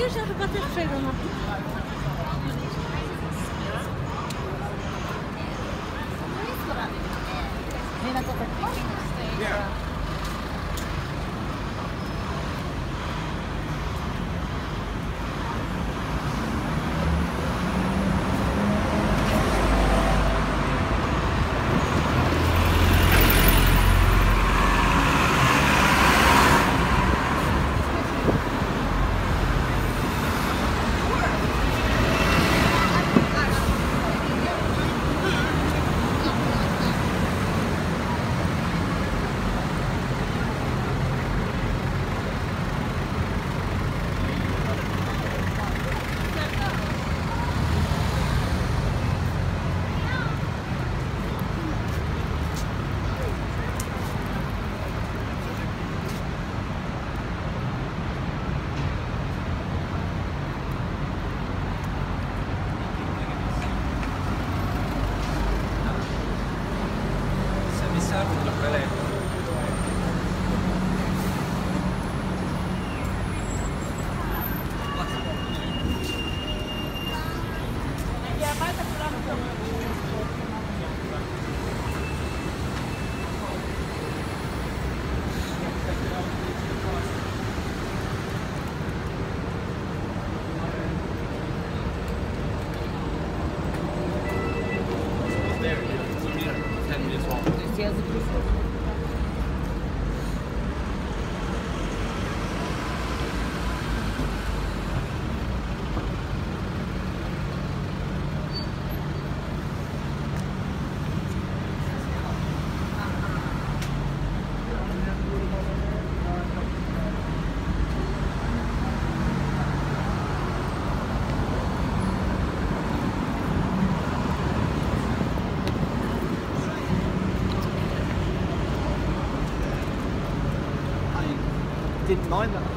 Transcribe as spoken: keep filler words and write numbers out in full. wiesz, ja chyba też przejdę na to. Neun